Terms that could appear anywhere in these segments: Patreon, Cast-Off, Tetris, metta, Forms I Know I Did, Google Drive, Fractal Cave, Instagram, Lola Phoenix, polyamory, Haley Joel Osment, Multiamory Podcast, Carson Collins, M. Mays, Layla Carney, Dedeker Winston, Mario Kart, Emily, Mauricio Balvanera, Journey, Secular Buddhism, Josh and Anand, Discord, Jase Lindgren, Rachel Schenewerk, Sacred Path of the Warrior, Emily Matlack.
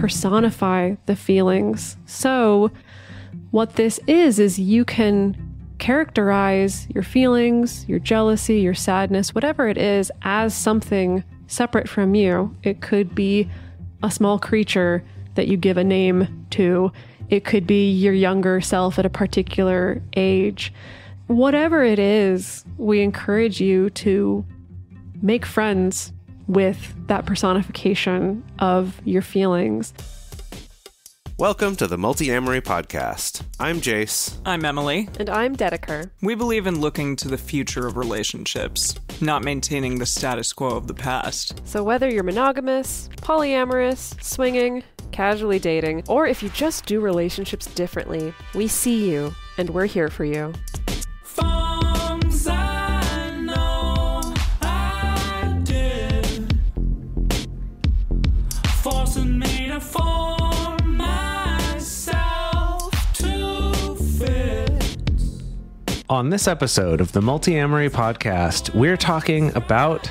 personify the feelings. So what this is you can characterize your feelings, your jealousy, your sadness, whatever it is, as something separate from you. It could be a small creature that you give a name to. It could be your younger self at a particular age. Whatever it is, we encourage you to make friends with that personification of your feelings. Welcome to the Multiamory Podcast. I'm Jace. I'm Emily. And I'm Dedeker. We believe in looking to the future of relationships, not maintaining the status quo of the past. So whether you're monogamous, polyamorous, swinging, casually dating, or if you just do relationships differently, we see you and we're here for you. Forms I Know I Did. Forcing me to form On this episode of the Multiamory Podcast, we're talking about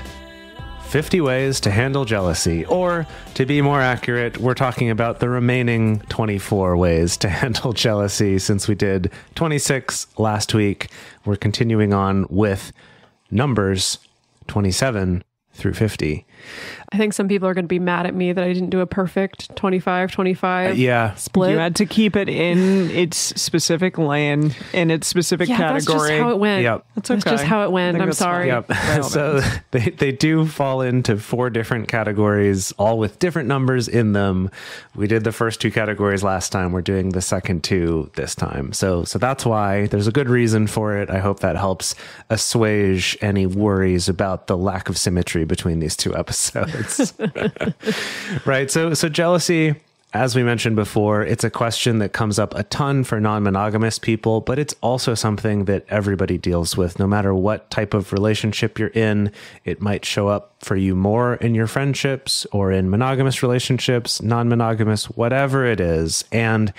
50 ways to handle jealousy, or to be more accurate, we're talking about the remaining 24 ways to handle jealousy since we did 26 last week. We're continuing on with numbers 27 through 50. I think some people are going to be mad at me that I didn't do a perfect 25-25 split. You had to keep it in its specific lane, in its specific category. That's just how it went. Yep. That's okay. That's just how it went. I'm sorry. Yep. So they do fall into four different categories, all with different numbers in them. We did the first two categories last time. We're doing the second two this time. So that's why there's a good reason for it. I hope that helps assuage any worries about the lack of symmetry between these two episodes. Right. So jealousy, as we mentioned before, it's a question that comes up a ton for non-monogamous people, but it's also something that everybody deals with. No matter what type of relationship you're in, it might show up for you more in your friendships or in monogamous relationships, non-monogamous, whatever it is. And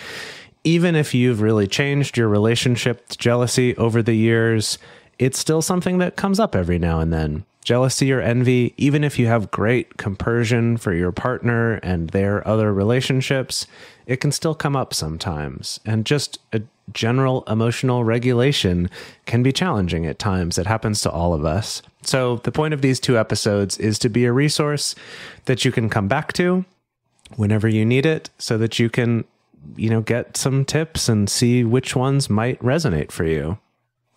even if you've really changed your relationship to jealousy over the years, it's still something that comes up every now and then. Jealousy or envy, even if you have great compersion for your partner and their other relationships, it can still come up sometimes. And just a general emotional regulation can be challenging at times. It happens to all of us. So the point of these two episodes is to be a resource that you can come back to whenever you need it, so that you can, get some tips and see which ones might resonate for you.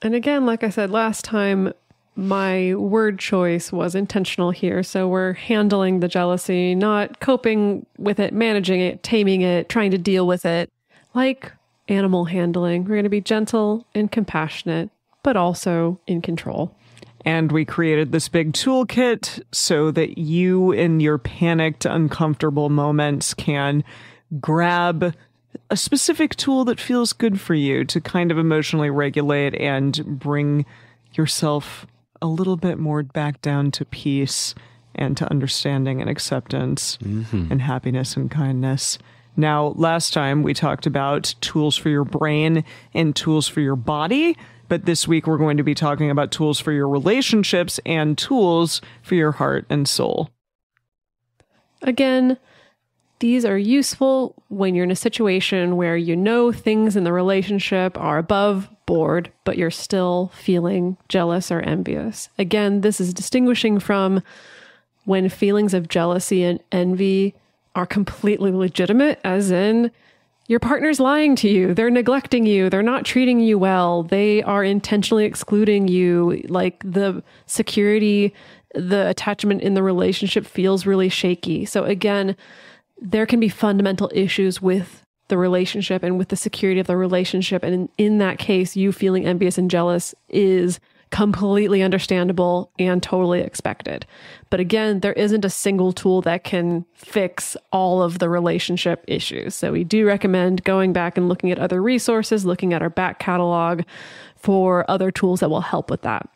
And again, like I said last time, my word choice was intentional here. So we're handling the jealousy, not coping with it, managing it, taming it, trying to deal with it. Like animal handling, we're going to be gentle and compassionate, but also in control. And we created this big toolkit so that you, in your panicked, uncomfortable moments, can grab a specific tool that feels good for you to kind of emotionally regulate and bring yourself a little bit more back down to peace and to understanding and acceptance and happiness and kindness. Now, last time we talked about tools for your brain and tools for your body, but this week we're going to be talking about tools for your relationships and tools for your heart and soul. Again, these are useful when you're in a situation where things in the relationship are above board, but you're still feeling jealous or envious. Again, this is distinguishing from when feelings of jealousy and envy are completely legitimate, as in your partner's lying to you, they're neglecting you, they're not treating you well, they are intentionally excluding you, like the security, the attachment in the relationship feels really shaky. So again, there can be fundamental issues with the relationship and with the security of the relationship. And in that case, you feeling envious and jealous is completely understandable and totally expected. But again, there isn't a single tool that can fix all of the relationship issues. So we do recommend going back and looking at other resources, looking at our back catalog for other tools that will help with that.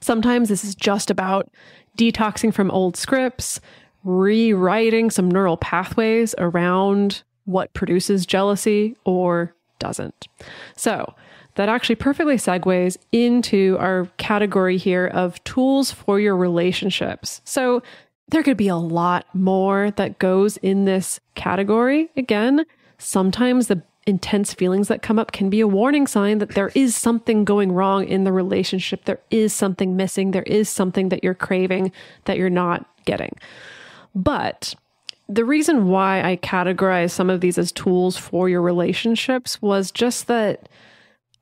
Sometimes this is just about detoxing from old scripts, rewriting some neural pathways around what produces jealousy or doesn't. So that actually perfectly segues into our category here of tools for your relationships. So There could be a lot more that goes in this category. Again, sometimes the intense feelings that come up can be a warning sign that there is something going wrong in the relationship. There is something missing. There is something that you're craving that you're not getting. But the reason why I categorize some of these as tools for your relationships was just that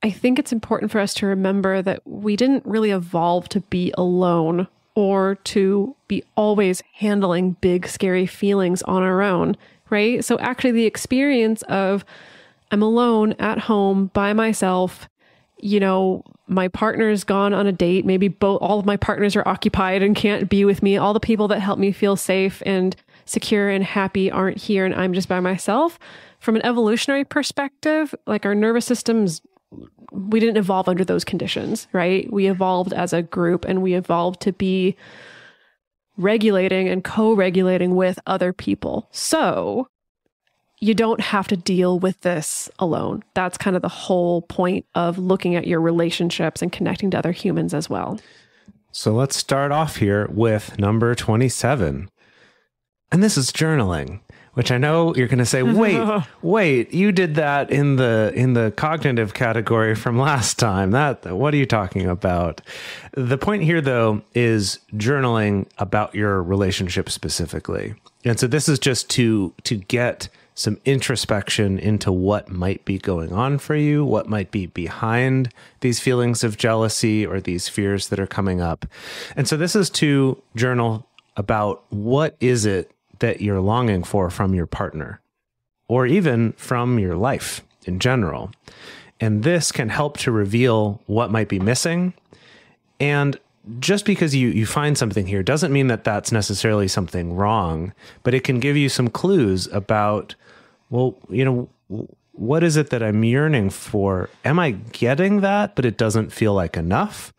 I think it's important for us to remember that we didn't really evolve to be alone or to be always handling big, scary feelings on our own, right? So actually the experience of I'm alone at home by myself, you know, my partner's gone on a date, maybe all of my partners are occupied and can't be with me. All the people that help me feel safe and secure and happy aren't here and I'm just by myself. From an evolutionary perspective, like our nervous systems, we didn't evolve under those conditions, right? We evolved as a group and we evolved to be regulating and co-regulating with other people. So you don't have to deal with this alone. That's kind of the whole point of looking at your relationships and connecting to other humans as well. So let's start off here with number 27. And this is journaling, which I know you're going to say, wait, you did that in the cognitive category from last time. What are you talking about? The point here, though, is journaling about your relationship specifically. And so this is just to get some introspection into what might be going on for you, what might be behind these feelings of jealousy or these fears that are coming up. And so this is to journal about what is it that you're longing for from your partner or even from your life in general. And this can help to reveal what might be missing. And just because you find something here doesn't mean that that's necessarily something wrong, but it can give you some clues about, well, you know, what is it that I'm yearning for? Am I getting that, but it doesn't feel like enough?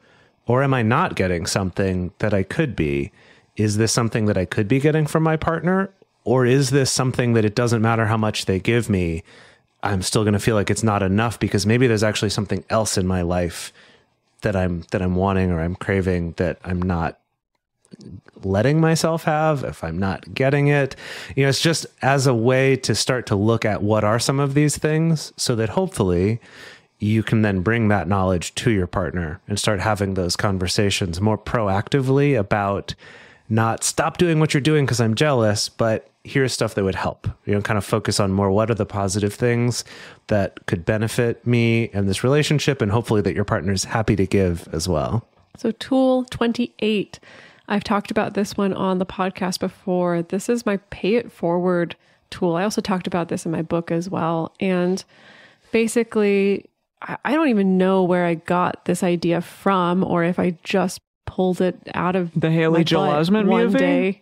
Or am I not getting something that I could be? Is this something that I could be getting from my partner? Or is this something that it doesn't matter how much they give me, I'm still going to feel like it's not enough because maybe there's actually something else in my life that I'm wanting or I'm craving that I'm not letting myself have, if I'm not getting it. You know, it's just as a way to start to look at what are some of these things so that hopefully you can then bring that knowledge to your partner and start having those conversations more proactively about not stop doing what you're doing because I'm jealous, but here's stuff that would help, you know, kind of focus on more. What are the positive things that could benefit me and this relationship? And hopefully that your partner is happy to give as well. So tool 28, I've talked about this one on the podcast before. This is my pay it forward tool. I also talked about this in my book as well. And basically, I don't even know where I got this idea from, or if I just pulled it out of the Haley Joel Osment movie. One day.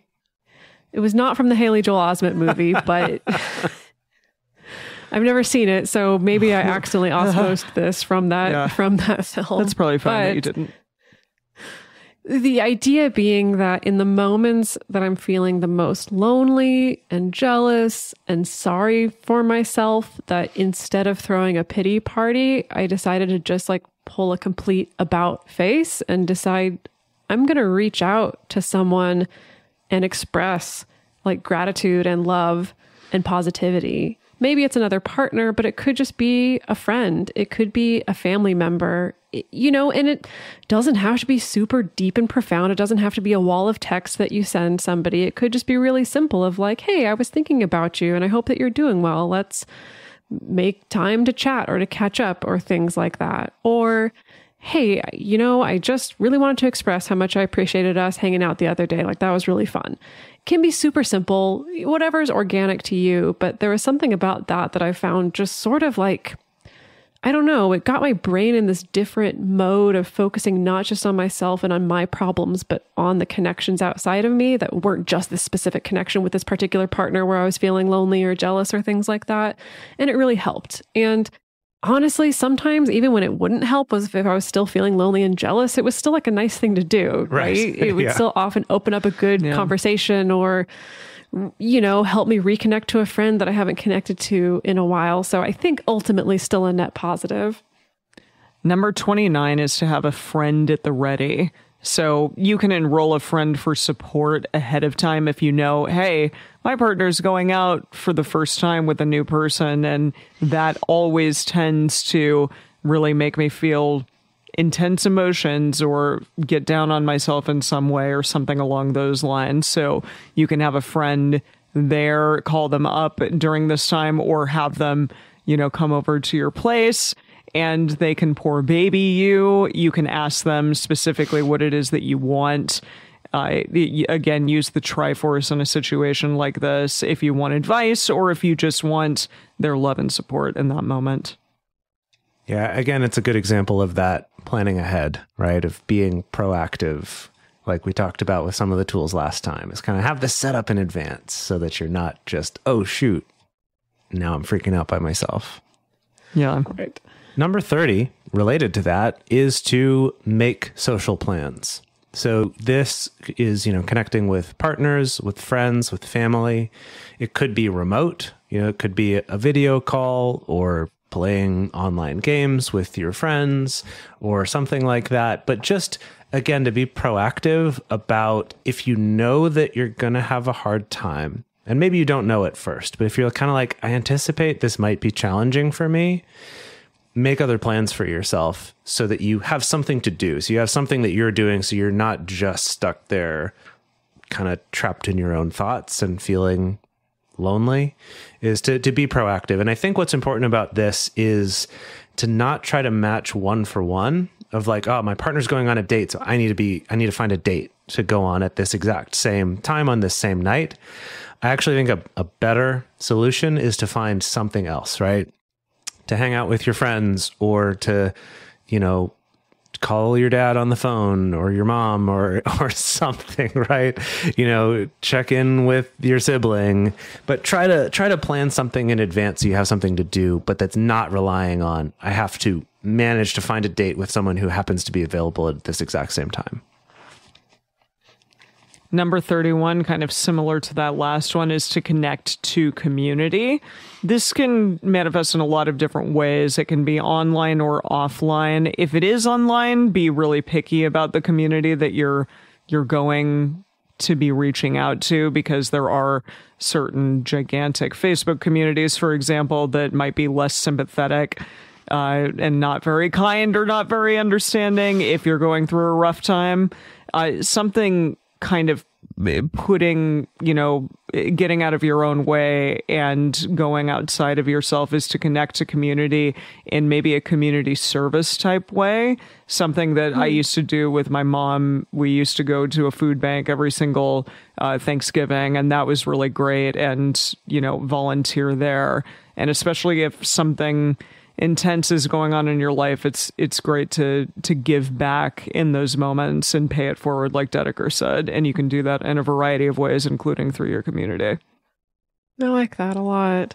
It was not from the Haley Joel Osment movie, but I've never seen it, so maybe I accidentally osmosed this from that film. That's probably fine that you didn't. The idea being that in the moments that I'm feeling the most lonely and jealous and sorry for myself, that instead of throwing a pity party, I decided to just like pull a complete about face and decide I'm going to reach out to someone and express like gratitude and love and positivity. Maybe it's another partner, but it could just be a friend. It could be a family member, you know, and it doesn't have to be super deep and profound. It doesn't have to be a wall of text that you send somebody. It could just be really simple of like, hey, I was thinking about you and I hope that you're doing well. Let's make time to chat or to catch up or things like that. Or, hey, you know, I just really wanted to express how much I appreciated us hanging out the other day. Like that was really fun. It can be super simple, whatever's organic to you. But there was something about that I found just sort of like, I don't know, it got my brain in this different mode of focusing not just on myself and on my problems, but on the connections outside of me that weren't just this specific connection with this particular partner where I was feeling lonely or jealous or things like that. And it really helped. And honestly, sometimes even when it wouldn't help was if I was still feeling lonely and jealous, it was still like a nice thing to do, right? It would still often open up a good conversation or, you know, help me reconnect to a friend that I haven't connected to in a while. So I think ultimately still a net positive. Number 29 is to have a friend at the ready. So you can enroll a friend for support ahead of time if you know, hey, my partner's going out for the first time with a new person, and that always tends to really make me feel intense emotions or get down on myself in some way or something along those lines. So you can have a friend there, call them up during this time, or have them, you know, come over to your place and they can pour baby you. You can ask them specifically what it is that you want. Again, use the Triforce in a situation like this if you want advice or if you just want their love and support in that moment. Yeah, again, it's a good example of that planning ahead, right? Of being proactive, like we talked about with some of the tools last time. It's kind of have this set up in advance so that you're not just, oh, shoot, now I'm freaking out by myself. Yeah. Right. Number 30, related to that, is to make social plans. So this is, you know, connecting with partners, with friends, with family. It could be remote, you know, it could be a video call or playing online games with your friends or something like that. But just, again, to be proactive about if you know that you're going to have a hard time, and maybe you don't know at first, but if you're kind of like, I anticipate this might be challenging for me, make other plans for yourself so that you have something to do. So you have something that you're doing, so you're not just stuck there kind of trapped in your own thoughts and feeling lonely, is to be proactive. And I think what's important about this is to not try to match one for one of like, oh, my partner's going on a date, so I need to find a date to go on at this exact same time on this same night. I actually think a better solution is to find something else, right? To hang out with your friends or to, you know, call your dad on the phone or your mom or something, right? You know, check in with your sibling, but try to plan something in advance so you have something to do, but that's not relying on, I have to manage to find a date with someone who happens to be available at this exact same time. Number 31, kind of similar to that last one, is to connect to community. This can manifest in a lot of different ways. It can be online or offline. If it is online, be really picky about the community that you're going to be reaching out to, because there are certain gigantic Facebook communities, for example, that might be less sympathetic and not very kind or not very understanding if you're going through a rough time. Something kind of putting, you know, getting out of your own way and going outside of yourself is to connect to community in maybe a community service type way. Something that I used to do with my mom. We used to go to a food bank every single Thanksgiving, and that was really great. And, you know, volunteer there. And especially if something intense is going on in your life, it's great to give back in those moments and pay it forward, like Dedeker said. And you can do that in a variety of ways, including through your community. I like that a lot.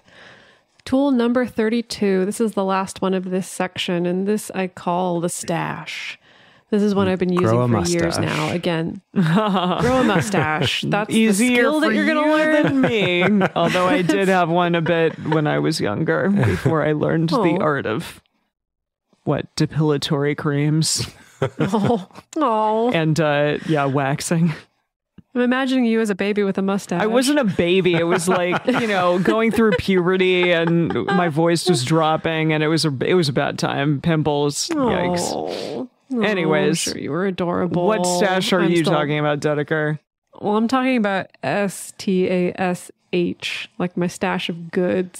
Tool number 32. This is the last one of this section, and this I call the stash. This is one I've been using for years now. Again, grow a mustache. That's easier, the skill that you're going to learn than me. Although I did have one a bit when I was younger, before I learned the art of depilatory creams. And waxing. I'm imagining you as a baby with a mustache. I wasn't a baby. It was like, you know, going through puberty and my voice was dropping, and it was a bad time. Pimples. Yikes. Anyways, I'm sure you were adorable. What stash are you talking about, Dedeker? Well, I'm talking about S-T-A-S-H, like my stash of goods.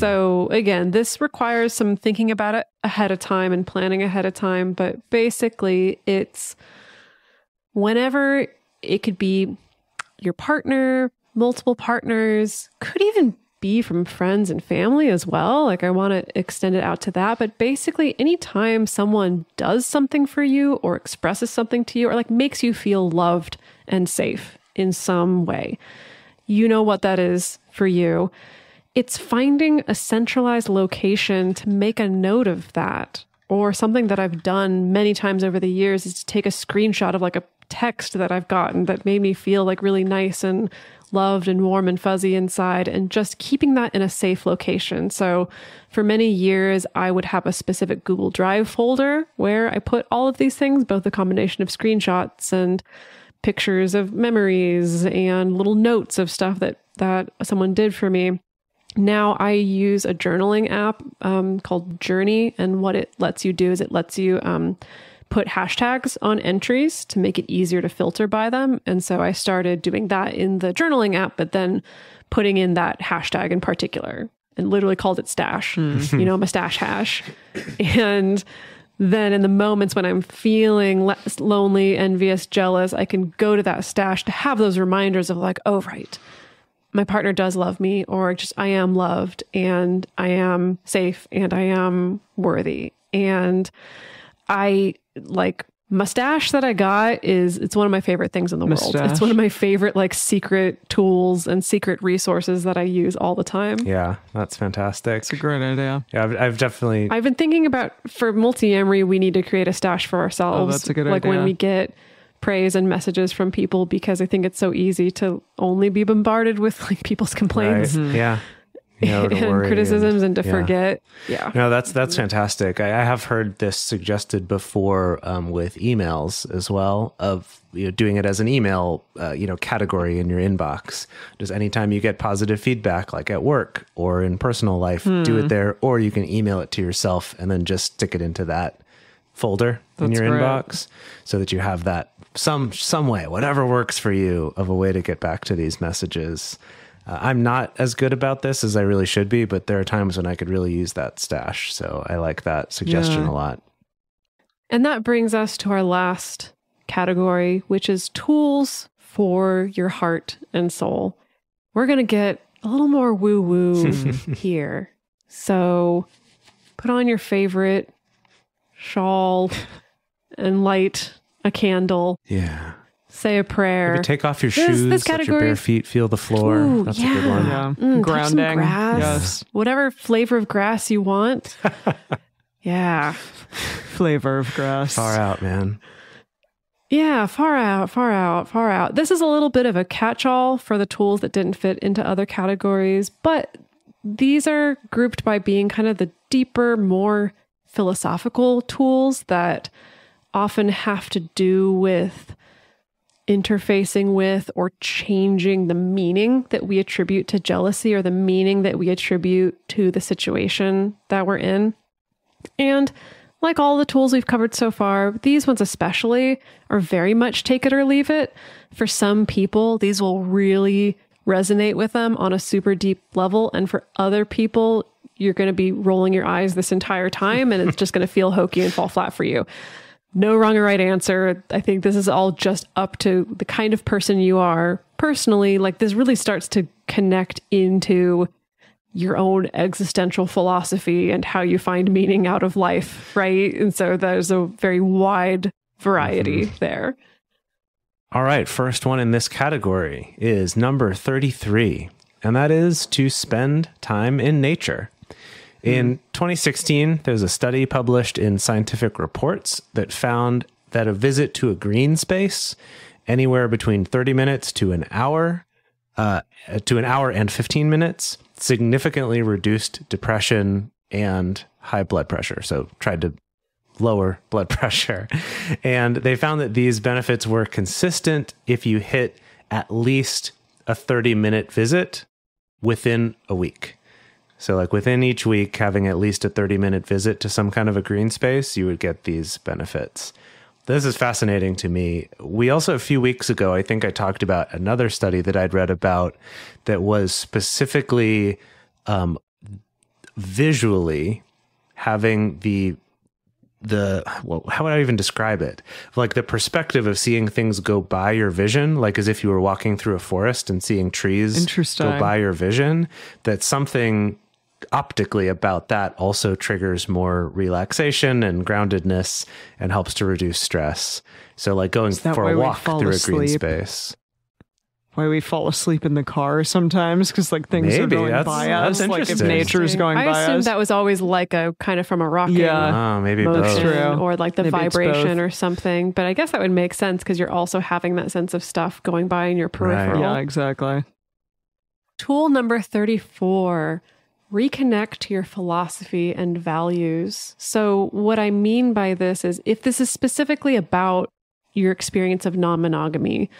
So again, this requires some thinking about it ahead of time and planning ahead of time. But basically, it's whenever it could be your partner, multiple partners, could even be from friends and family as well. Like, I want to extend it out to that. But basically, anytime someone does something for you or expresses something to you or like makes you feel loved and safe in some way, you know what that is for you. It's finding a centralized location to make a note of that. Or something that I've done many times over the years is to take a screenshot of like a text that I've gotten that made me feel like really nice and loved and warm and fuzzy inside, and just keeping that in a safe location. So for many years, I would have a specific Google Drive folder where I put all of these things, both a combination of screenshots and pictures of memories and little notes of stuff that someone did for me. Now I use a journaling app called Journey, and what it lets you do is it lets you put hashtags on entries to make it easier to filter by them. And so I started doing that in the journaling app, but then putting in that hashtag in particular and literally called it stash. You know, I'm a stash hash. And then in the moments when I'm feeling less lonely, envious, jealous, I can go to that stash to have those reminders of like, oh, right, my partner does love me, or just I am loved and I am safe and I am worthy. And I like mustache that I got it's one of my favorite things in the world. It's one of my favorite like secret tools and secret resources that I use all the time. Yeah, that's fantastic. It's a great idea. Yeah, I've been thinking about for Multiamory, we need to create a stash for ourselves. Oh, that's a good idea. Like when we get praise and messages from people, because I think it's so easy to only be bombarded with like people's complaints. Right. Mm-hmm. Yeah. And criticisms and to forget. Yeah. No, that's fantastic. I have heard this suggested before with emails as well, of doing it as an email category in your inbox. Just anytime you get positive feedback, like at work or in personal life, do it there, or you can email it to yourself and then just stick it into that folder in your inbox, so that you have that some way, whatever works for you, of a way to get back to these messages. I'm not as good about this as I really should be, but there are times when I could really use that stash. So I like that suggestion a lot. And that brings us to our last category, which is tools for your heart and soul. We're going to get a little more woo-woo here. So put on your favorite shawl and light a candle. Yeah. Say a prayer. Maybe take off your shoes. This category, let your bare feet feel the floor. Ooh, that's a good one. Yeah. Grounding. Some grass. Yes. Whatever flavor of grass you want. Yeah. Flavor of grass. Far out, man. Yeah, far out, far out, far out. This is a little bit of a catch-all for the tools that didn't fit into other categories, but these are grouped by being kind of the deeper, more philosophical tools that often have to do with interfacing with or changing the meaning that we attribute to jealousy, or the meaning that we attribute to the situation that we're in. And like all the tools we've covered so far, these ones especially are very much take it or leave it. For some people, these will really resonate with them on a super deep level. And for other people, you're going to be rolling your eyes this entire time and it's just going to feel hokey and fall flat for you. No wrong or right answer. I think this is all just up to the kind of person you are personally. Like this really starts to connect into your own existential philosophy and how you find meaning out of life, right? And so there's a very wide variety there. All right. First one in this category is number 33, and that is to spend time in nature. In 2016, there's a study published in Scientific Reports that found that a visit to a green space, anywhere between 30 minutes to an hour and 15 minutes, significantly reduced depression and high blood pressure. So tried to lower blood pressure. And they found that these benefits were consistent if you hit at least a 30-minute visit within a week. So like within each week, having at least a 30-minute visit to some kind of a green space, you would get these benefits. This is fascinating to me. We also, a few weeks ago, I think I talked about another study that I'd read about that was specifically visually having well, how would I even describe it? Like the perspective of seeing things go by your vision, like as if you were walking through a forest and seeing trees go by your vision, that something optically about that also triggers more relaxation and groundedness and helps to reduce stress. So like going for a walk through a green space. Why we fall asleep in the car sometimes, because like things are going by us, like if nature's going by us. I assume that was always like a kind of from a rocking motion or like the vibration or something. But I guess that would make sense because you're also having that sense of stuff going by in your peripheral. Right. Yeah, exactly. Tool number 34, reconnect to your philosophy and values. So what I mean by this is, if this is specifically about your experience of non-monogamy,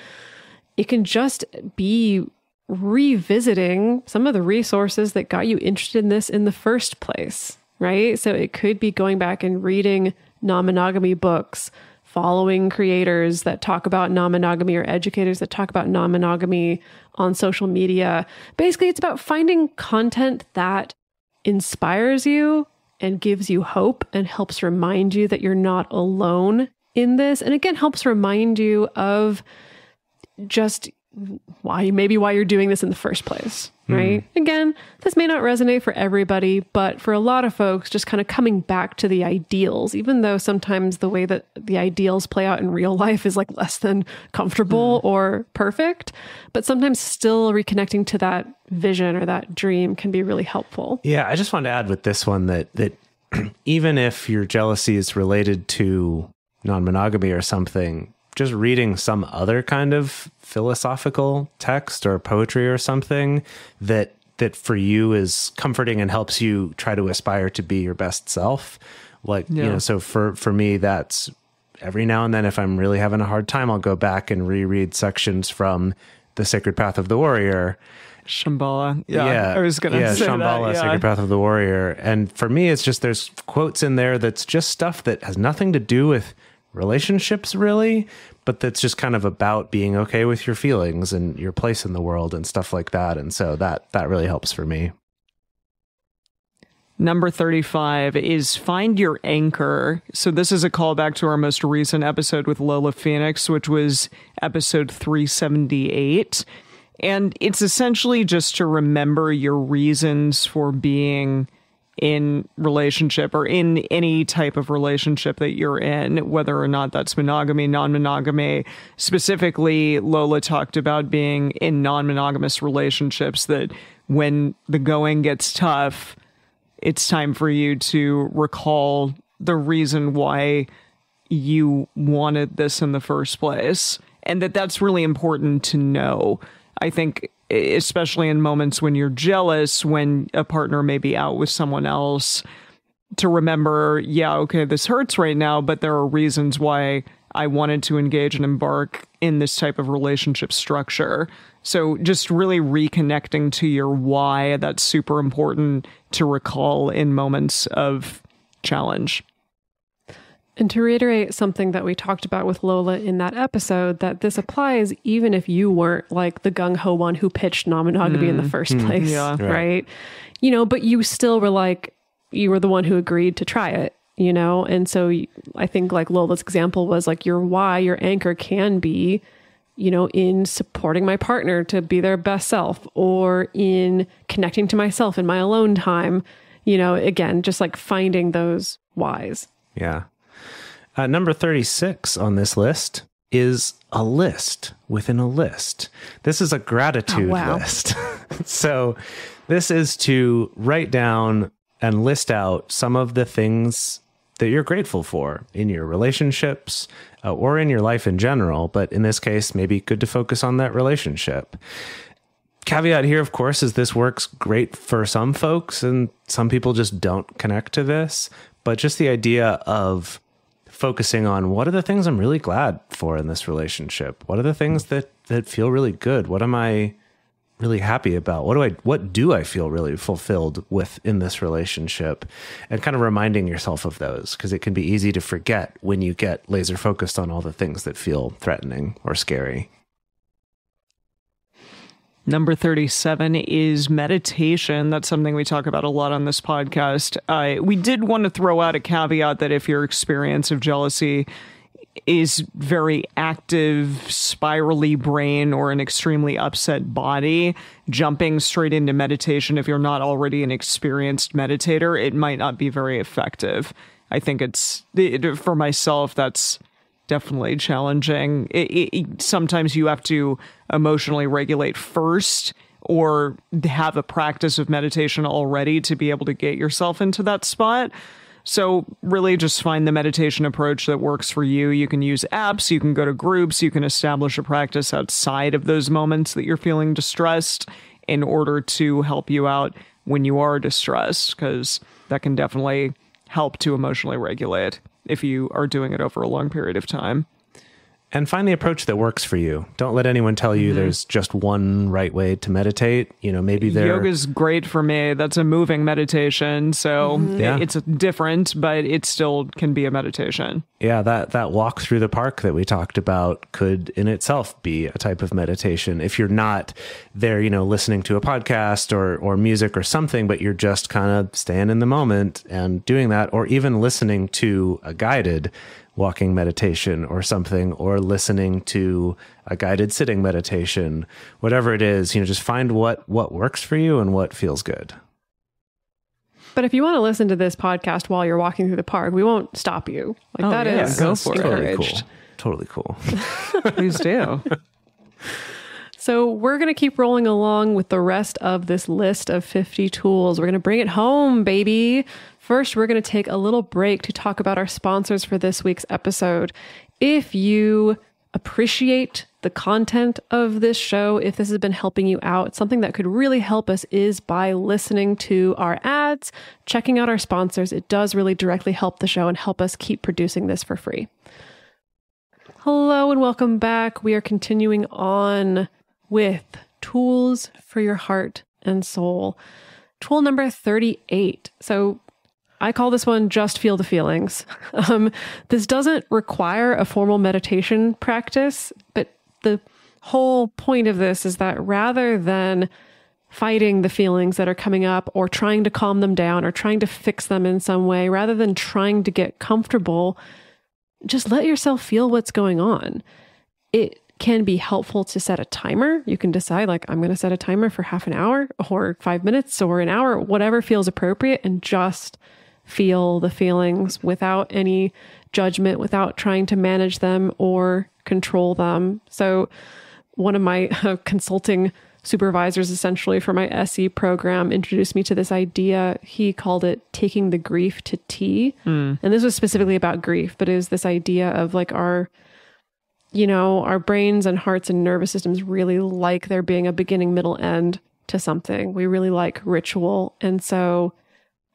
it can just be revisiting some of the resources that got you interested in this in the first place, right? So it could be going back and reading non-monogamy books, following creators that talk about non-monogamy or educators that talk about non-monogamy on social media. Basically, it's about finding content that inspires you and gives you hope and helps remind you that you're not alone in this. And again, helps remind you of just maybe why you're doing this in the first place, right? Again, this may not resonate for everybody, but for a lot of folks, just kind of coming back to the ideals, even though sometimes the way that the ideals play out in real life is like less than comfortable or perfect, but sometimes still reconnecting to that vision or that dream can be really helpful. Yeah. I just wanted to add with this one that even if your jealousy is related to non-monogamy or something, just reading some other kind of philosophical text or poetry or something that for you is comforting and helps you try to aspire to be your best self. So for me, that's every now and then, if I'm really having a hard time, I'll go back and reread sections from The Sacred Path of the Warrior. Shambhala. I was going to say Shambhala, that. Yeah. Sacred Path of the Warrior. And for me, it's just, there's quotes in there that's just stuff that has nothing to do with relationships really, but that's just kind of about being okay with your feelings and your place in the world and stuff like that. And so that really helps for me. Number 35 is find your anchor. So this is a callback to our most recent episode with Lola Phoenix, which was episode 378. And it's essentially just to remember your reasons for being in relationship or in any type of relationship that you're in, whether or not that's monogamy, non-monogamy. Specifically, Lola talked about being in non-monogamous relationships, that when the going gets tough, it's time for you to recall the reason why you wanted this in the first place. And that's really important to know. I think especially in moments when you're jealous, when a partner may be out with someone else, to remember, this hurts right now, but there are reasons why I wanted to engage and embark in this type of relationship structure. So just really reconnecting to your why, that's super important to recall in moments of challenge. And to reiterate something that we talked about with Lola in that episode, that this applies even if you weren't like the gung-ho one who pitched non-monogamy in the first place, right? You know, but you still were like, you were the one who agreed to try it, you know? And so I think like Lola's example was like your why, your anchor can be, you know, in supporting my partner to be their best self or in connecting to myself in my alone time, you know, again, just like finding those whys. Yeah. Number 36 on this list is a list within a list. This is a gratitude list. So this is to write down and list out some of the things that you're grateful for in your relationships or in your life in general. But in this case, maybe good to focus on that relationship. Caveat here, of course, is this works great for some folks and some people just don't connect to this. But just the idea of focusing on what are the things I'm really glad for in this relationship? What are the things that feel really good? What am I really happy about? What do I feel really fulfilled with in this relationship? And kind of reminding yourself of those, because it can be easy to forget when you get laser focused on all the things that feel threatening or scary. Number 37 is meditation. That's something we talk about a lot on this podcast. We did want to throw out a caveat that if your experience of jealousy is very active, spirally brain, or an extremely upset body, jumping straight into meditation, if you're not already an experienced meditator, it might not be very effective. I think for myself, that's definitely challenging. Sometimes you have to emotionally regulate first or have a practice of meditation already to be able to get yourself into that spot. So really just find the meditation approach that works for you. You can use apps, you can go to groups, you can establish a practice outside of those moments that you're feeling distressed. in order to help you out when you are distressed, because that can definitely help to emotionally regulate if you are doing it over a long period of time. And find the approach that works for you. Don't let anyone tell you there's just one right way to meditate. You know, maybe yoga's great for me. That's a moving meditation. So it's different, but it still can be a meditation. Yeah, that walk through the park that we talked about could in itself be a type of meditation. If you're not there, you know, listening to a podcast or music or something, but you're just kind of staying in the moment and doing that, or even listening to a guided walking meditation or something, or listening to a guided sitting meditation, whatever it is, you know, just find what works for you and what feels good. But if you want to listen to this podcast while you're walking through the park, we won't stop you. Like is go for encouraged. It. Totally cool. Totally cool. Please do. So we're going to keep rolling along with the rest of this list of 50 tools. We're going to bring it home, baby. First, we're going to take a little break to talk about our sponsors for this week's episode. If you appreciate the content of this show, if this has been helping you out, something that could really help us is by listening to our ads, checking out our sponsors. It does really directly help the show and help us keep producing this for free. Hello and welcome back. We are continuing on with tools for your heart and soul. Tool number 38. So I call this one Just Feel the Feelings. This doesn't require a formal meditation practice, but the whole point of this is that rather than fighting the feelings that are coming up or trying to calm them down or trying to fix them in some way, rather than trying to get comfortable, just let yourself feel what's going on. It can be helpful to set a timer. You can decide, like, I'm going to set a timer for half an hour or 5 minutes or an hour, whatever feels appropriate, and just feel the feelings without any judgment, without trying to manage them or control them. So one of my consulting supervisors, essentially, for my SE program introduced me to this idea. He called it taking the grief to tea. And this was specifically about grief, but it was this idea of, like, our brains and hearts and nervous systems really like there being a beginning, middle, end to something. We really like ritual. And so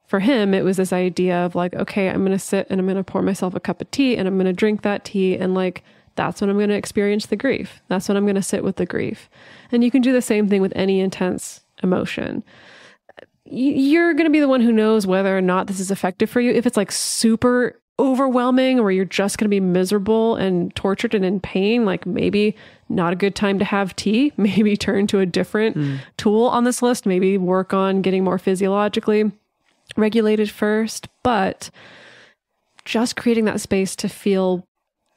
for him, it was this idea of, like, okay, I'm going to sit and I'm going to pour myself a cup of tea and I'm going to drink that tea. And, like, that's when I'm going to experience the grief. That's when I'm going to sit with the grief. And you can do the same thing with any intense emotion. You're going to be the one who knows whether or not this is effective for you. If it's, like, super overwhelming or you're just going to be miserable and tortured and in pain, like, maybe not a good time to have tea. Maybe turn to a different tool on this list. Maybe work on getting more physiologically regulated first, but just creating that space to feel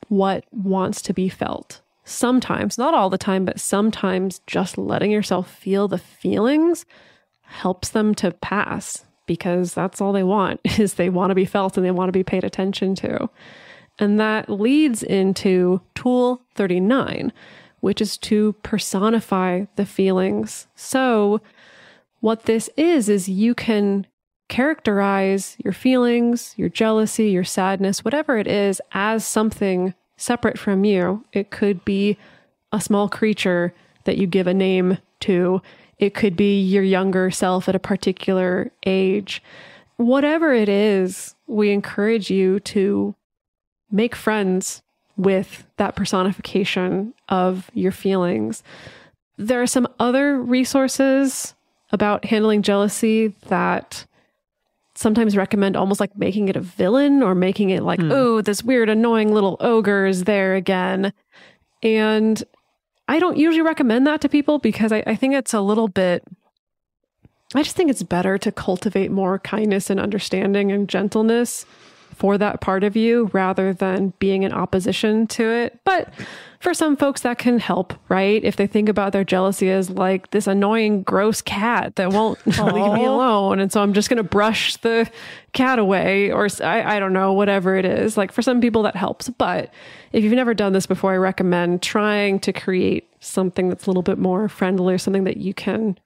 what wants to be felt. Sometimes, not all the time, but sometimes just letting yourself feel the feelings helps them to pass, because that's all they want, is they want to be felt and they want to be paid attention to. And that leads into tool 39, which is to personify the feelings. So what this is you can characterize your feelings, your jealousy, your sadness, whatever it is, as something separate from you. It could be a small creature that you give a name to. It could be your younger self at a particular age. Whatever it is, we encourage you to make friends with that personification of your feelings. There are some other resources about handling jealousy that sometimes recommend almost like making it a villain or making it like, oh, this weird, annoying little ogre is there again. And I don't usually recommend that to people because I think it's a little bit, I just think it's better to cultivate more kindness and understanding and gentleness for that part of you rather than being in opposition to it. But for some folks that can help, right? If they think about their jealousy as like this annoying, gross cat that won't leave me alone. And so I'm just going to brush the cat away, or I don't know, whatever it is. Like, for some people that helps. But if you've never done this before, I recommend trying to create something that's a little bit more friendly, or something that you can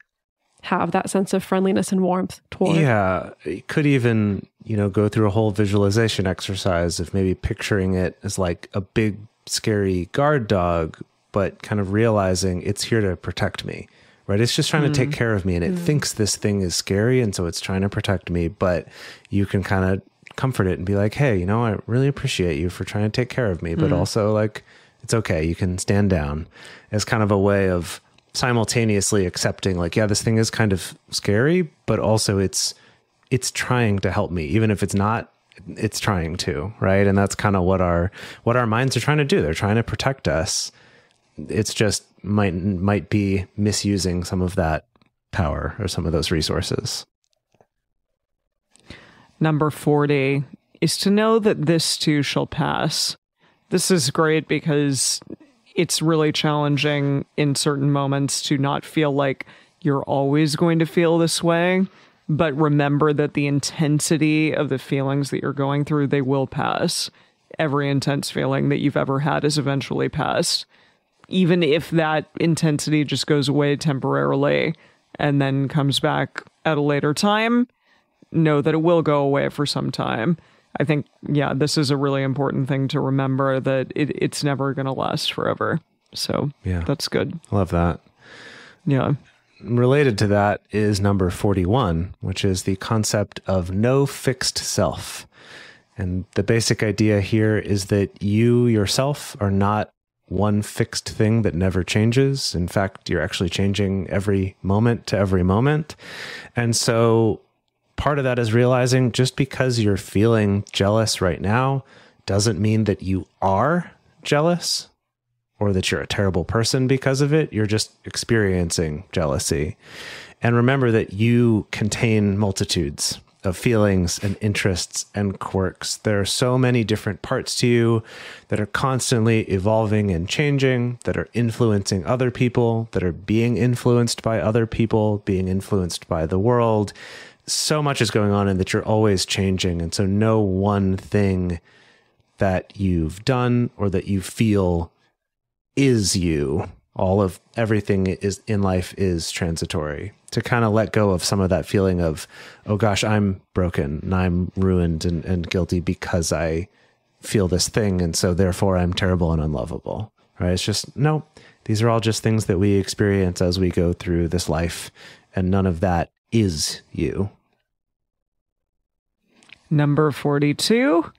have that sense of friendliness and warmth toward. Yeah. It could even, go through a whole visualization exercise of maybe picturing it as like a big, scary guard dog, but kind of realizing it's here to protect me, right? It's just trying to take care of me, and it thinks this thing is scary, and so it's trying to protect me. But you can kind of comfort it and be like, hey, you know, I really appreciate you for trying to take care of me, but also, like, it's okay. You can stand down, as kind of a way of simultaneously accepting, like, yeah, this thing is kind of scary, but also it's trying to help me, even if it's not, it's trying to, right? And that's kind of what our minds are trying to do. They're trying to protect us. It's just might be misusing some of that power or some of those resources. Number 40 is to know that this too shall pass. This is great because it's really challenging in certain moments to not feel like you're always going to feel this way, but remember that the intensity of the feelings that you're going through, they will pass. Every intense feeling that you've ever had is eventually passed, even if that intensity just goes away temporarily and then comes back at a later time. Know that it will go away for some time. I think, yeah, this is a really important thing to remember, that it's never going to last forever. So yeah, that's good. Love that. Yeah. Related to that is number 41, which is the concept of no fixed self. And the basic idea here is that you yourself are not one fixed thing that never changes. In fact, you're actually changing every moment to every moment. And so part of that is realizing just because you're feeling jealous right now doesn't mean that you are jealous or that you're a terrible person because of it. You're just experiencing jealousy. And remember that you contain multitudes of feelings and interests and quirks. There are so many different parts to you that are constantly evolving and changing, that are influencing other people, that are being influenced by other people, being influenced by the world. So much is going on, and that you're always changing. And so no one thing that you've done or that you feel is you. All of everything is in life is transitory. To kind of let go of some of that feeling of, oh gosh, I'm broken and I'm ruined and guilty because I feel this thing, and so therefore I'm terrible and unlovable, right? It's just, no, these are all just things that we experience as we go through this life, and none of that is you. Number 42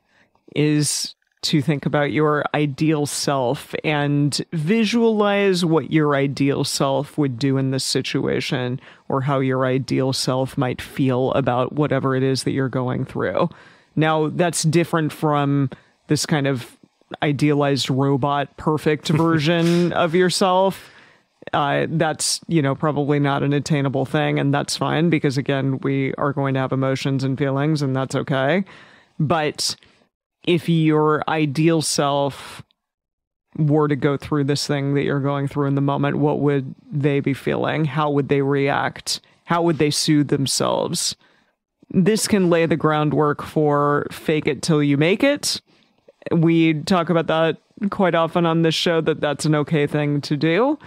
is to think about your ideal self and visualize what your ideal self would do in this situation, or how your ideal self might feel about whatever it is that you're going through. Now, that's different from this kind of idealized robot perfect version of yourself. That's, you know, probably not an attainable thing, and that's fine, because again, we are going to have emotions and feelings, and that's okay. But if your ideal self were to go through this thing that you're going through in the moment, what would they be feeling? How would they react? How would they soothe themselves? This can lay the groundwork for fake it till you make it. We talk about that quite often on this show, that that's an okay thing to do.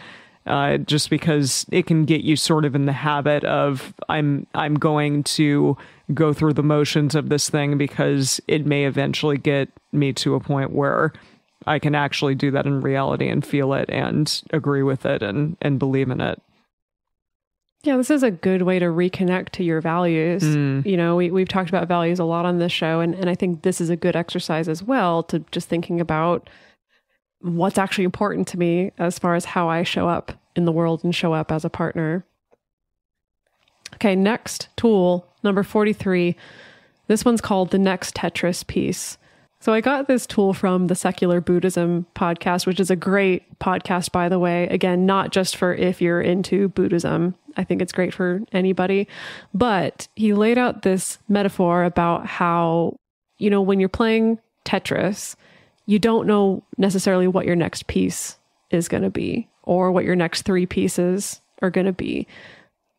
Just because it can get you sort of in the habit of, I'm going to go through the motions of this thing because it may eventually get me to a point where I can actually do that in reality and feel it and agree with it and believe in it. Yeah, this is a good way to reconnect to your values. You know, we've talked about values a lot on this show, and I think this is a good exercise as well, to just thinking about what's actually important to me as far as how I show up in the world and show up as a partner. Okay, next tool, number 43. This one's called the next Tetris piece. So I got this tool from the Secular Buddhism podcast, which is a great podcast, by the way. Again, not just for if you're into Buddhism. I think it's great for anybody. But he laid out this metaphor about how, you know, when you're playing Tetris, you don't know necessarily what your next piece is going to be, or what your next three pieces are going to be.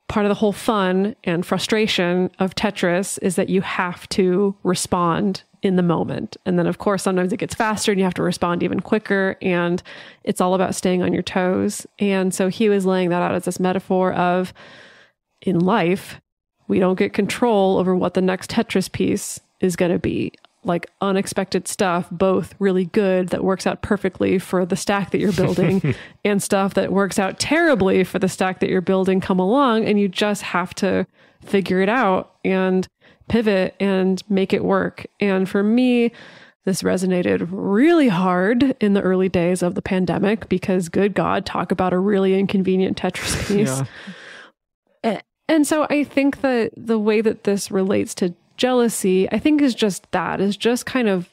Part of the whole fun and frustration of Tetris is that you have to respond in the moment. And then, of course, sometimes it gets faster and you have to respond even quicker. And it's all about staying on your toes. And so he was laying that out as this metaphor of, in life, we don't get control over what the next Tetris piece is going to be. like unexpected stuff, both really good that works out perfectly for the stack that you're building and stuff that works out terribly for the stack that you're building come along, and you just have to figure it out and pivot and make it work. And for me, this resonated really hard in the early days of the pandemic because, good God, talk about a really inconvenient Tetris piece. Yeah. And so I think that the way that this relates to jealousy, I think, is just that, is just kind of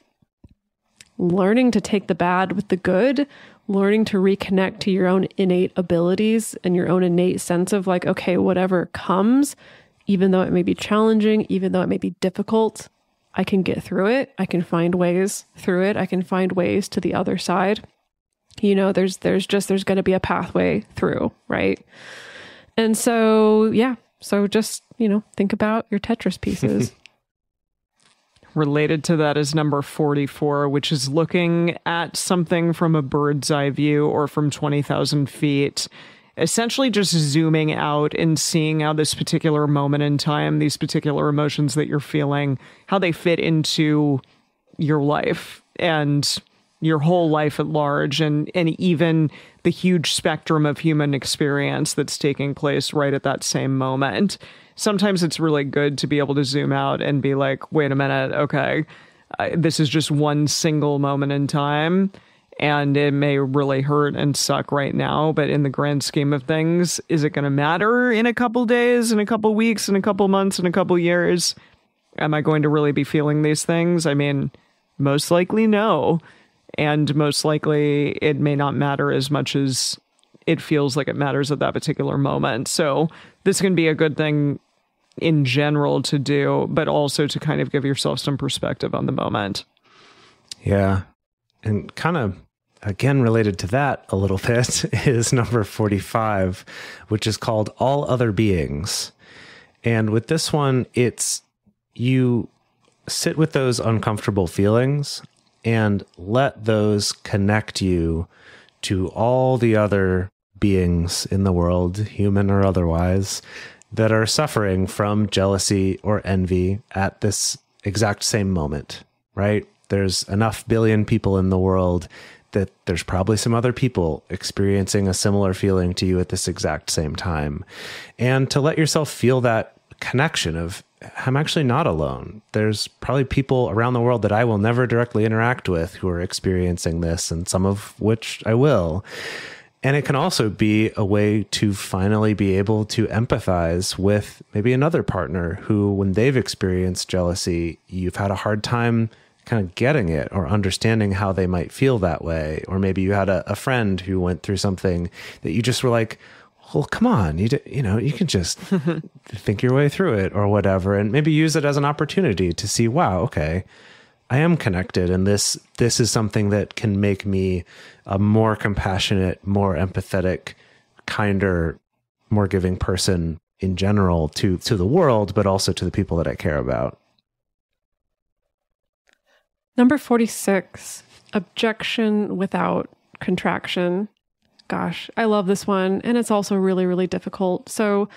learning to take the bad with the good, learning to reconnect to your own innate abilities and your own innate sense of like, okay, whatever comes, even though it may be challenging, even though it may be difficult, I can get through it. I can find ways through it. I can find ways to the other side. You know, there's going to be a pathway through, right? And so, yeah. So just, you know, think about your Tetris pieces. Related to that is number 44, which is looking at something from a bird's eye view or from 20,000 feet. Essentially just zooming out and seeing how this particular moment in time, these particular emotions that you're feeling, how they fit into your life and your whole life at large, and even the huge spectrum of human experience that's taking place right at that same moment. Sometimes it's really good to be able to zoom out and be like, wait a minute, okay, this is just one single moment in time, and it may really hurt and suck right now, but in the grand scheme of things, is it going to matter in a couple days, in a couple weeks, in a couple months, in a couple years? Am I going to really be feeling these things? I mean, most likely no. And most likely it may not matter as much as it feels like it matters at that particular moment. So this can be a good thing in general to do, but also to kind of give yourself some perspective on the moment. Yeah. And kind of, again, related to that a little bit is number 45, which is called All Other Beings. And with this one, it's you sit with those uncomfortable feelings and let those connect you to all the other beings in the world, human or otherwise, that are suffering from jealousy or envy at this exact same moment, right? There's enough billion people in the world that there's probably some other people experiencing a similar feeling to you at this exact same time. And to let yourself feel that connection of, I'm actually not alone. There's probably people around the world that I will never directly interact with who are experiencing this, and some of which I will. And it can also be a way to finally be able to empathize with maybe another partner who, when they've experienced jealousy, you've had a hard time kind of getting it or understanding how they might feel that way. Or maybe you had a friend who went through something that you just were like, well, come on, you can just think your way through it or whatever, and maybe use it as an opportunity to see, wow, okay, I am connected. And this is something that can make me a more compassionate, more empathetic, kinder, more giving person in general to the world, but also to the people that I care about. Number 46, Objection Without Contraction. Gosh, I love this one. And it's also really, really difficult. So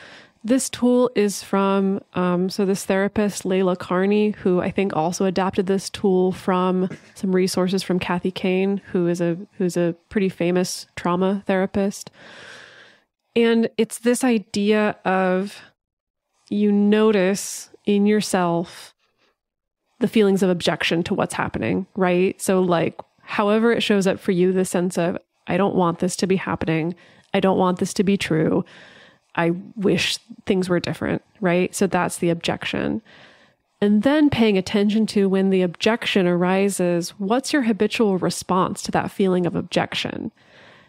this tool is from, this therapist, Layla Carney, who I think also adapted this tool from some resources from Kathy Kane, who's a pretty famous trauma therapist. And it's this idea of you notice in yourself the feelings of objection to what's happening, right? So like, however it shows up for you, the sense of, I don't want this to be happening. I don't want this to be true. I wish things were different, right? So that's the objection. And then paying attention to, when the objection arises, what's your habitual response to that feeling of objection?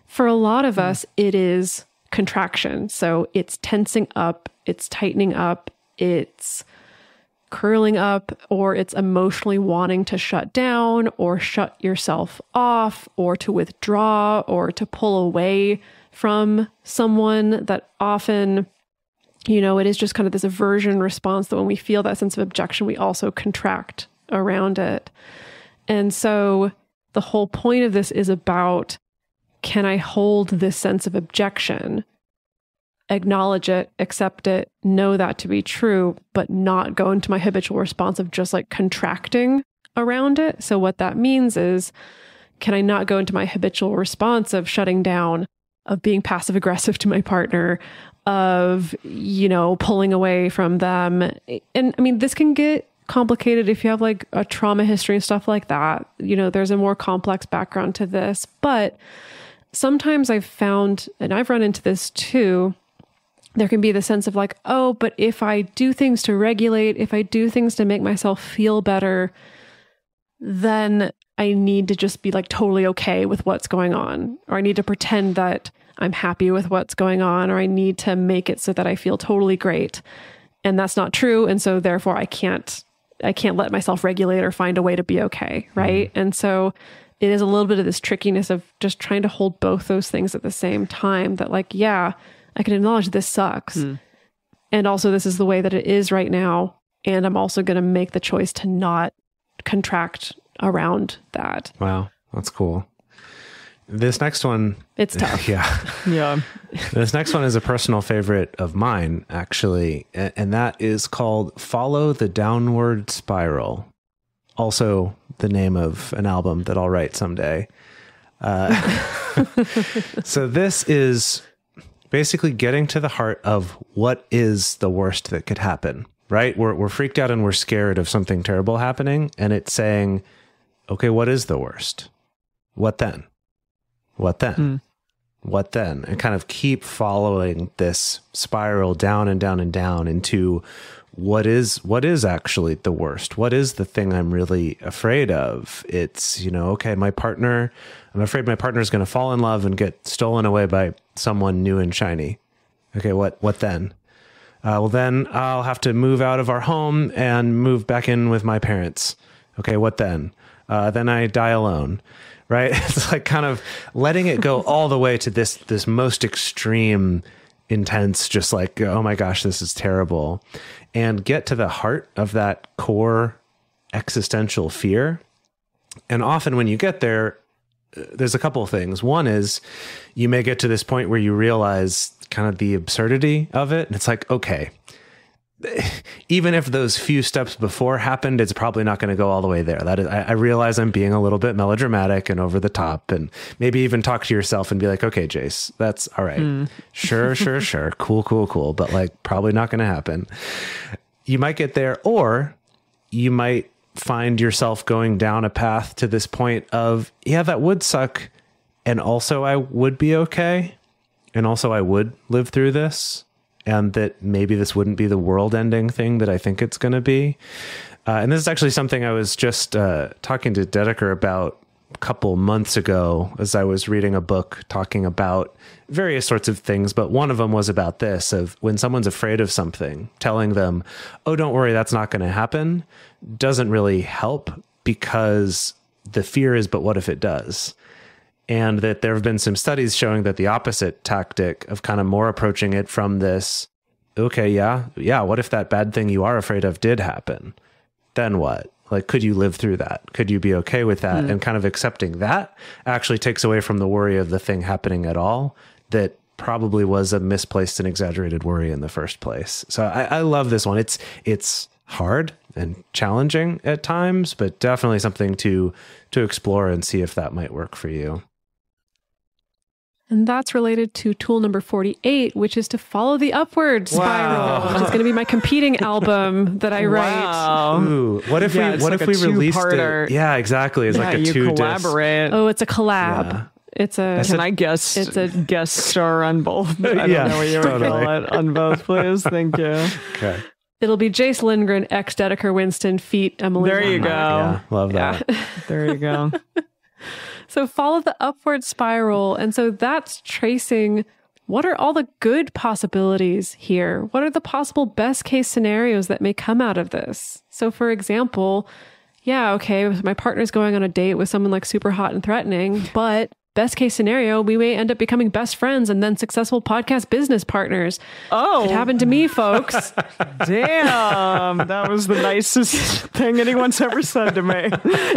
For a lot of us, it is contraction. So it's tensing up, it's tightening up, it's curling up, or it's emotionally wanting to shut down or shut yourself off or to withdraw or to pull away from someone. That often, you know, it is just kind of this aversion response that when we feel that sense of objection, we also contract around it. And so the whole point of this is about, can I hold this sense of objection? Acknowledge it, accept it, know that to be true, but not go into my habitual response of just like contracting around it. So what that means is, can I not go into my habitual response of shutting down, of being passive aggressive to my partner, of, you know, pulling away from them? And I mean, this can get complicated if you have like a trauma history and stuff like that. You know, there's a more complex background to this, but sometimes I've found, and I've run into this too, there can be the sense of like, oh, but if I do things to regulate, if I do things to make myself feel better, then I need to just be like totally okay with what's going on, or I need to pretend that I'm happy with what's going on, or I need to make it so that I feel totally great. And that's not true. And so therefore I can't let myself regulate or find a way to be okay. Right. And so it is a little bit of this trickiness of just trying to hold both those things at the same time, that like, yeah, I can acknowledge this sucks. Mm. And also this is the way that it is right now. And I'm also going to make the choice to not contract around that. Wow. That's cool. This next one. It's tough. Yeah. Yeah. This next one is a personal favorite of mine, actually. And that is called Follow the Downward Spiral. Also the name of an album that I'll write someday. So this is basically getting to the heart of what is the worst that could happen, right? We're freaked out and we're scared of something terrible happening. And it's saying, okay, what is the worst? What then? What then? Mm. What then? And kind of keep following this spiral down and down and down into what is actually the worst? What is the thing I'm really afraid of? It's, you know, okay, my partner, I'm afraid my partner is going to fall in love and get stolen away by someone new and shiny. Okay. What then? Well, then I'll have to move out of our home and move back in with my parents. Okay. What then? Then I die alone. Right. It's like kind of letting it go all the way to this most extreme, intense, just like, oh my gosh, this is terrible, and get to the heart of that core existential fear. And often when you get there, there's a couple of things. One is you may get to this point where you realize kind of the absurdity of it. And it's like, okay, even if those few steps before happened, it's probably not going to go all the way there. That is, I realize I'm being a little bit melodramatic and over the top, and maybe even talk to yourself and be like, okay, Jace, that's all right. Mm. Sure. Cool. But like, probably not going to happen. You might get there, or you might find yourself going down a path to this point of, yeah, that would suck. And also I would be okay. And also I would live through this. And that maybe this wouldn't be the world-ending thing that I think it's going to be. And this is actually something I was just talking to Dedeker about a couple months ago as I was reading a book talking about various sorts of things. But one of them was about this, of when someone's afraid of something, telling them, oh, don't worry, that's not going to happen, doesn't really help, because the fear is, but what if it does? And that there have been some studies showing that the opposite tactic of kind of more approaching it from this, okay, yeah, what if that bad thing you are afraid of did happen? Then what? Like, could you live through that? Could you be okay with that? Mm. And kind of accepting that actually takes away from the worry of the thing happening at all, that probably was a misplaced and exaggerated worry in the first place. So I love this one. It's hard and challenging at times, but definitely something to explore and see if that might work for you. And that's related to tool number 48, which is to follow the upward spiral, which is going to be my competing album that I write. Wow. Ooh, what if we released it? Yeah, exactly. It's like a two collaborate. Oh, it's a collab. Yeah. It's a guest star on both. I don't know what you would call it. On both, please. Thank you. Okay. It'll be Jase Lindgren, ex Dedeker Winston, feat Emily. There you go. Yeah, love that. Yeah. There you go. So follow the upward spiral. And so that's tracing, what are all the good possibilities here? What are the possible best case scenarios that may come out of this? So for example, yeah, okay, my partner's going on a date with someone like super hot and threatening, but best case scenario, we may end up becoming best friends and then successful podcast business partners. Oh, it happened to me, folks. Damn, that was the nicest thing anyone's ever said to me.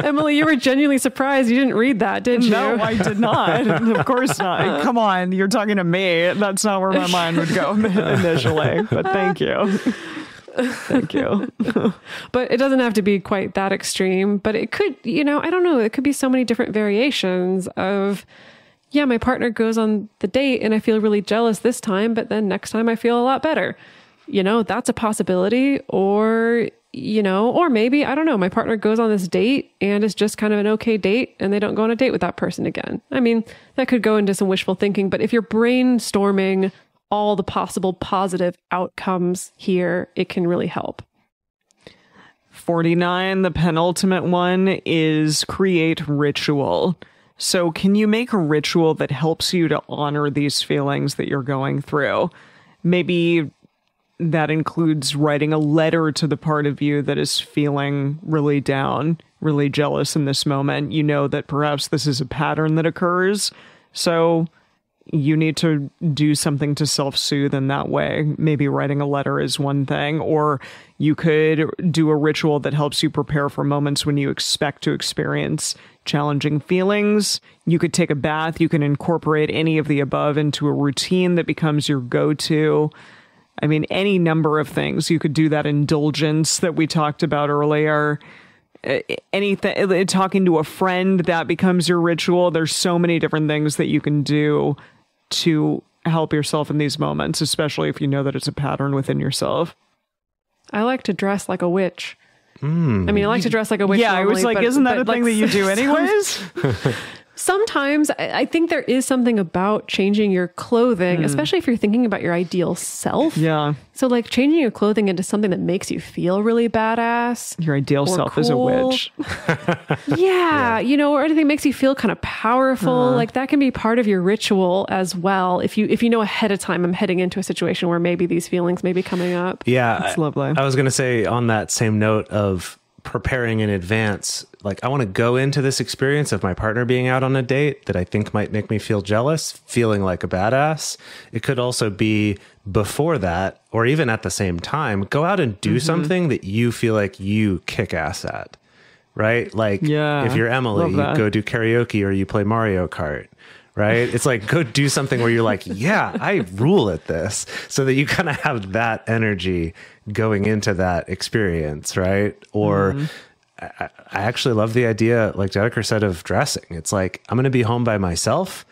Emily, you were genuinely surprised. You didn't read that, did you? No, I did not. Of course not. Come on, you're talking to me. That's not where my mind would go initially, but thank you. Thank you. But it doesn't have to be quite that extreme, but it could, you know, I don't know. It could be so many different variations of, yeah, my partner goes on the date and I feel really jealous this time, but then next time I feel a lot better. You know, that's a possibility. Or, you know, or maybe, I don't know, my partner goes on this date and it's just kind of an okay date and they don't go on a date with that person again. I mean, that could go into some wishful thinking, but if you're brainstorming all the possible positive outcomes here, it can really help. 49, the penultimate one, is create ritual. So can you make a ritual that helps you to honor these feelings that you're going through? Maybe that includes writing a letter to the part of you that is feeling really down, really jealous in this moment. You know that perhaps this is a pattern that occurs, so you need to do something to self-soothe in that way. Maybe writing a letter is one thing, or you could do a ritual that helps you prepare for moments when you expect to experience challenging feelings. You could take a bath. You can incorporate any of the above into a routine that becomes your go-to. I mean, any number of things. You could do that indulgence that we talked about earlier. Anything, talking to a friend, that becomes your ritual. There's so many different things that you can do to help yourself in these moments, especially if you know that it's a pattern within yourself. I like to dress like a witch. I mean, I like to dress like a witch. Yeah, normally, I was like, but, isn't that a thing that you do anyways? Sometimes I think there is something about changing your clothing, especially if you're thinking about your ideal self. Yeah. So like changing your clothing into something that makes you feel really badass. Your ideal self cool. is a witch. Yeah. You know, or anything that makes you feel kind of powerful. Like that can be part of your ritual as well. If you know ahead of time, I'm heading into a situation where maybe these feelings may be coming up. Yeah. It's lovely. I was going to say, on that same note of preparing in advance, like I want to go into this experience of my partner being out on a date that I think might make me feel jealous, feeling like a badass. It could also be before that, or even at the same time, go out and do something that you feel like you kick ass at, right? Like if you're Emily, you go do karaoke or you play Mario Kart, right? It's like, go do something where you're like, yeah, I rule at this, so that you kind of have that energy going into that experience, right? Or I actually love the idea, like Dedeker said, of dressing. It's like, I'm going to be home by myself,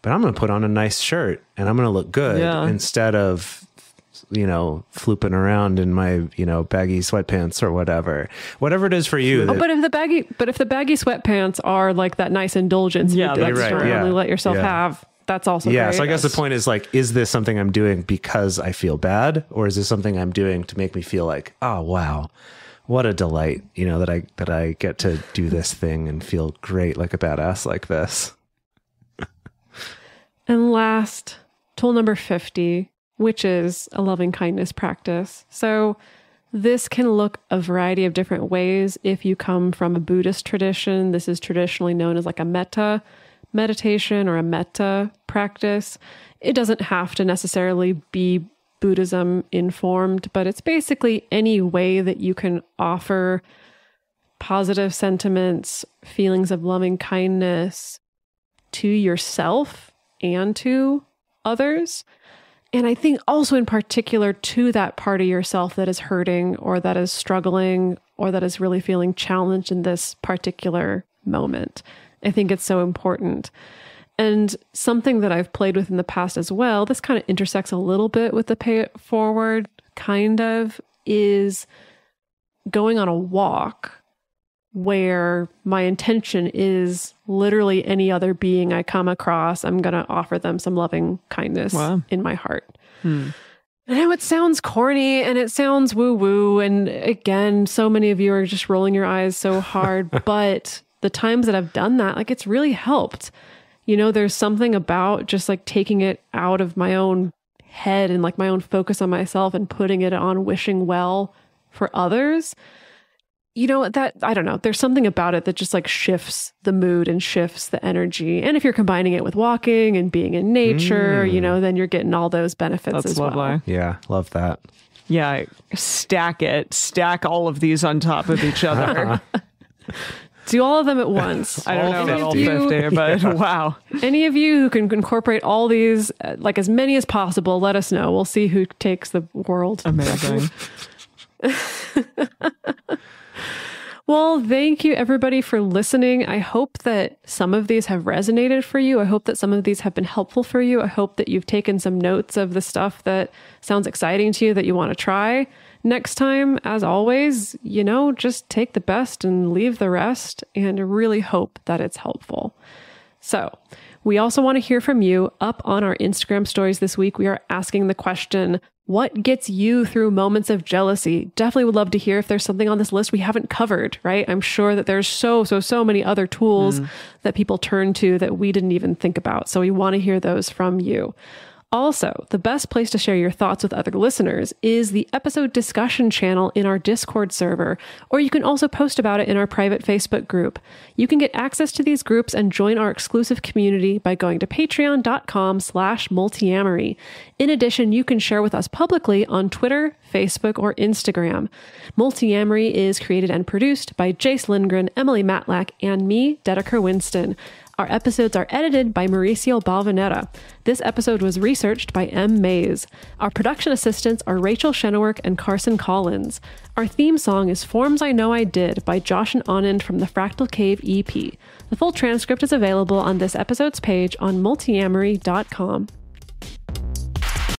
but I'm going to put on a nice shirt and I'm going to look good instead of, you know, flooping around in my, you know, baggy sweatpants or whatever it is for you. Oh, but if the baggy sweatpants are like that nice indulgence, that's right, let yourself have. That's also great. So I guess the point is, like, is this something I'm doing because I feel bad, or is this something I'm doing to make me feel like, oh wow, what a delight, you know, that I get to do this thing and feel great like a badass like this. And last, tool number 50, which is a loving kindness practice. So this can look a variety of different ways. If you come from a Buddhist tradition, this is traditionally known as like a metta meditation or a metta practice. It doesn't have to necessarily be Buddhism informed, but it's basically any way that you can offer positive sentiments, feelings of loving kindness to yourself and to others. And I think also in particular to that part of yourself that is hurting or that is struggling or that is really feeling challenged in this particular moment. I think it's so important. And something that I've played with in the past as well, this kind of intersects a little bit with the pay it forward kind of, is going on a walk where my intention is literally any other being I come across, I'm going to offer them some loving kindness in my heart. I know it sounds corny and it sounds woo-woo. And again, so many of you are just rolling your eyes so hard, but the times that I've done that, like, it's really helped. You know, there's something about just like taking it out of my own head and like my own focus on myself and putting it on wishing well for others. You know, that, I don't know, there's something about it that just like shifts the mood and shifts the energy. And if you're combining it with walking and being in nature, you know, then you're getting all those benefits. That's as lovely. Well. Yeah. Love that. Yeah. Stack all of these on top of each other. Do all of them at once. I don't know about all 50, but wow. Any of you who can incorporate all these, like as many as possible, let us know. We'll see who takes the world. Amazing. Well, thank you everybody for listening. I hope that some of these have resonated for you. I hope that some of these have been helpful for you. I hope that you've taken some notes of the stuff that sounds exciting to you that you want to try. Next time, as always, you know, just take the best and leave the rest, and I really hope that it's helpful. So we also want to hear from you. Up on our Instagram stories this week, we are asking the question, what gets you through moments of jealousy? Definitely would love to hear if there's something on this list we haven't covered, right? I'm sure that there's so many other tools that people turn to that we didn't even think about. So we want to hear those from you. Also, the best place to share your thoughts with other listeners is the episode discussion channel in our Discord server, or you can also post about it in our private Facebook group. You can get access to these groups and join our exclusive community by going to patreon.com/multiamory. In addition, you can share with us publicly on Twitter, Facebook, or Instagram. Multiamory is created and produced by Jase Lindgren, Emily Matlack, and me, Dedeker Winston. Our episodes are edited by Mauricio Balvanera. This episode was researched by M. Mays. Our production assistants are Rachel Schenewerk and Carson Collins. Our theme song is Forms I Know I Did by Josh and Anand from the Fractal Cave EP. The full transcript is available on this episode's page on multiamory.com.